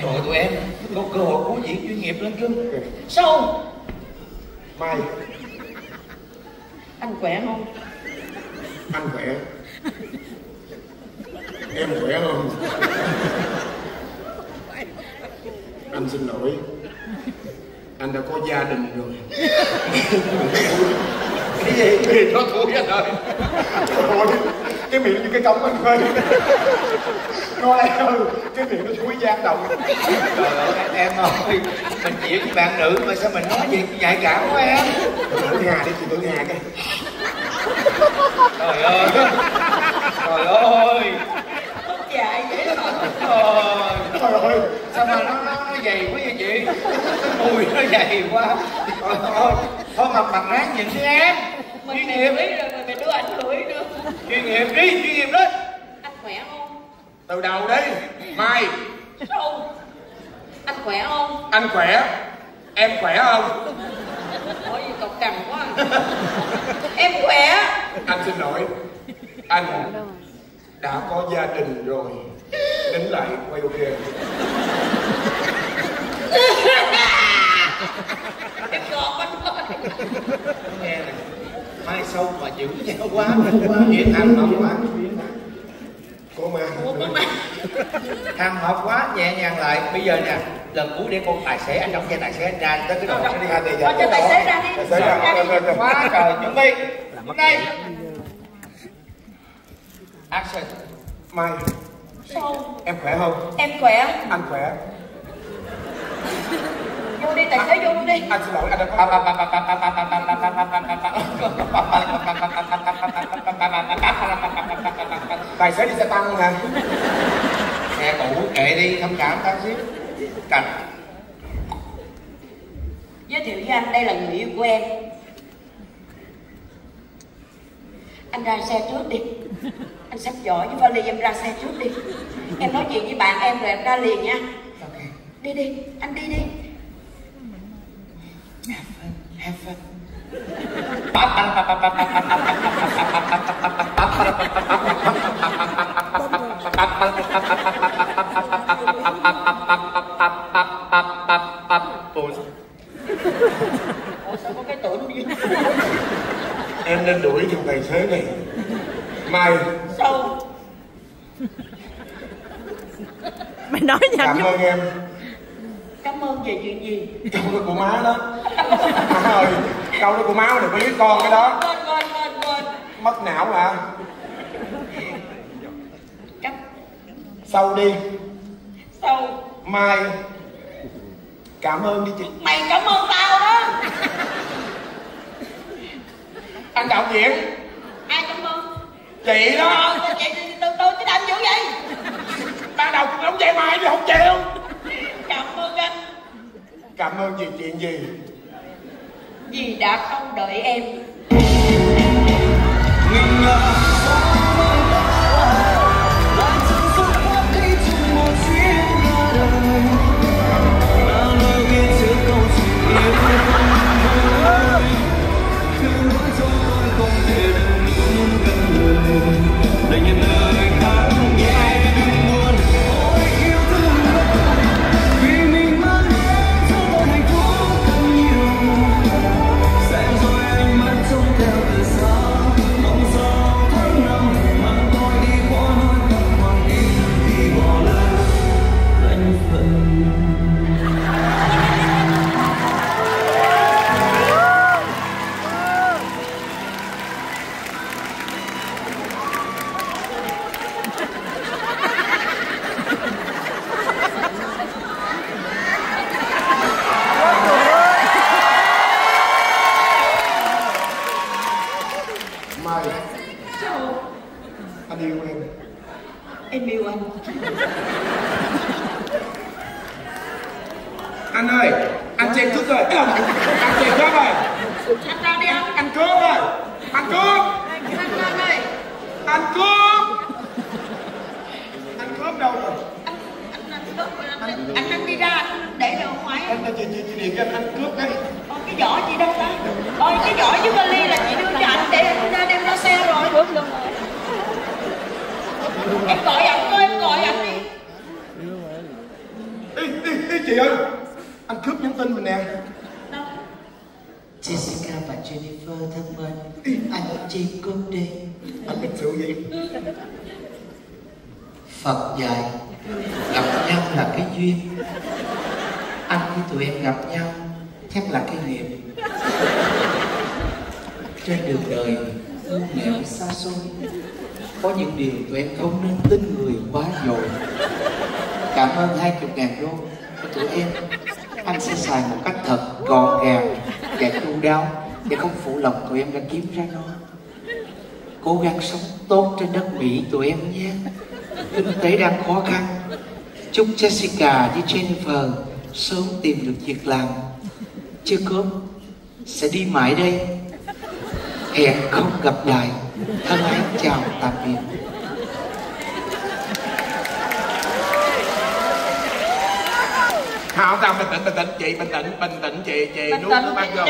Rồi tụi em có cơ hội cố diễn chuyên nghiệp lên chứ. Sao? Mai. Anh khỏe không? Anh khỏe. Em khỏe không? Anh xin lỗi. Anh đã có gia đình rồi. Cái gì? Thì nó thúi anh ơi. Thôi, cái miệng như cái cống anh ơi. Nó đây ơi, cái miệng nó thúi gian đồng. Trời ơi, em ơi. Mình diễn với bạn nữ mà sao mình nói gì nhạy cảm quá em. Tưởng Hà đi, chị Tưởng Hà coi. Trời ơi. Trời ơi. Dạ vậy đó. Trời ơi. Sao mà nó dày quá vậy chị? Ui nó dày quá. Trời ơi. Thôi mặt mặt ráng nhìn đi em. Chuyên nghiệp đi rồi mình đưa ảnh lưỡi nữa. Chuyên nghiệp đi, chuyên nghiệp đi. Anh khỏe không? Từ đầu đi. Mai. Sao? Anh khỏe không? Anh khỏe. Em khỏe không? Ôi gì cọc cằn quá. Em khỏe. Anh xin lỗi. Anh đã có gia đình rồi. Đến lại quay ok. Em gọt anh ơi. Nghe nè. Mai sâu mà dữ nhau quá. Diễn anh mộng quá. Cô mà. Thằng hợp quá, nhẹ nhàng lại. Bây giờ nè, lần cuối để con tài xế, anh đóng xe tài xế anh ra. Tới cái đoạn sẽ đi 2 tỷ giờ. Cho tài xế ra đi. Tài xế ra. Quá trời, chuẩn bị. Hôm nay. Action. Mai. Sao? Em khỏe không? Em khỏe. Anh khỏe. Vô đi, tài xế vô đi. Anh xin lỗi, anh đã có... Tài xế đi xe tăng hả? Xe cũ kệ đi, thông cảm tao xíu. Cảnh. Giới thiệu với anh, đây là người yêu của em. Anh ra xe trước đi. Anh sắp giỏi với vali, em ra xe trước đi. Em nói chuyện với bạn em rồi em ra liền nha. Okay. Đi đi, anh đi đi. Have fun. Ủa sao có cái tuổi nó như thế? Em nên đuổi thằng tài xế này. Mai. Sao? Mày nói nhanh. Cảm ơn em. Cảm ơn về chuyện gì? Câu đó của má đó. Má ơi, câu đó của má mà đừng có lý con cái đó. Quên. Mất não hả? Cắt. Sau đi. Sau. Mai. Cảm ơn đi chị. Mày cảm ơn tao đó. Anh đạo diễn. Ai cảm ơn? Chị đó. Chị tôi chứ anh dữ vậy. Ban đầu cũng không dạy mai chứ không chịu. Cảm ơn anh. Cảm ơn vì chuyện gì? Vì đã không đợi em. Mình là một Anh yêu em. Em yêu anh. Anh ơi, anh chê cướp rồi. Anh chê cướp rồi. Anh ra đi anh. Anh cướp rồi. Anh cướp. Anh ra đây. Anh cướp. Anh cướp đâu rồi? Anh cướp rồi. Anh đang đi ra. Để đâu ngoài. Anh đã chị điện cho anh cướp đấy. Còn cái giỏ chị đâu ta? Ôi cái giỏ với vali là chị đưa cho anh để anh ra đem ra xe rồi. Cướp luôn rồi. Em gọi anh coi, em gọi anh đi. Đi chị ơi. Anh cướp nhắn tin mình nè. Đâu? Jessica và Jennifer thân mến, anh chị cướp đi. Anh bình thường gì? Phật dạy gặp nhau là cái duyên. Anh với tụi em gặp nhau chắc là cái nghiệp. Trên đường đời ưu nghèo xa xôi, có những điều tụi em không nên tin người quá dội. Cảm ơn 20.000 đô của tụi em. Anh sẽ xài một cách thật gọn gàng và chu đáo để không phụ lòng tụi em đã kiếm ra nó. Cố gắng sống tốt trên đất Mỹ tụi em nhé. Kinh tế đang khó khăn. Chúc Jessica với Jennifer sớm tìm được việc làm. Chưa cướp sẽ đi mãi đây. Hẹn không gặp lại. Thân ái chào tạm biệt. Không tao bình tĩnh chị nuốt nước mắt vô.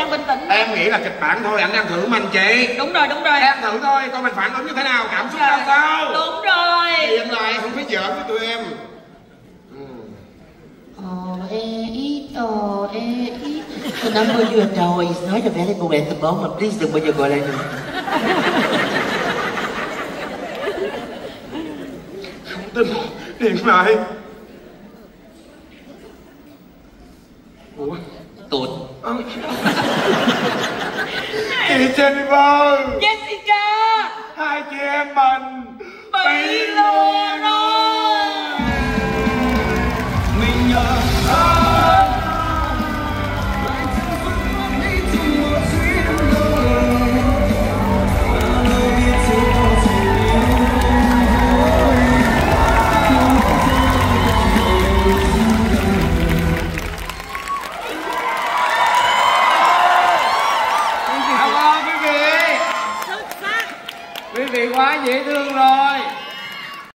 Em nghĩ là kịch bản thôi, anh đang thử mình chị. Đúng rồi. Em thử thôi, coi mình phản ứng như thế nào, cảm xúc ra sao. Đúng rồi. Thì em lại không phải giỡn với tụi em. The number you have now is not available at the moment. Please đừng bao giờ gọi lại nữa. Không tin, điện lại. Ủa? Tụt. Chị Jennifer, Jessica, hai chị em mình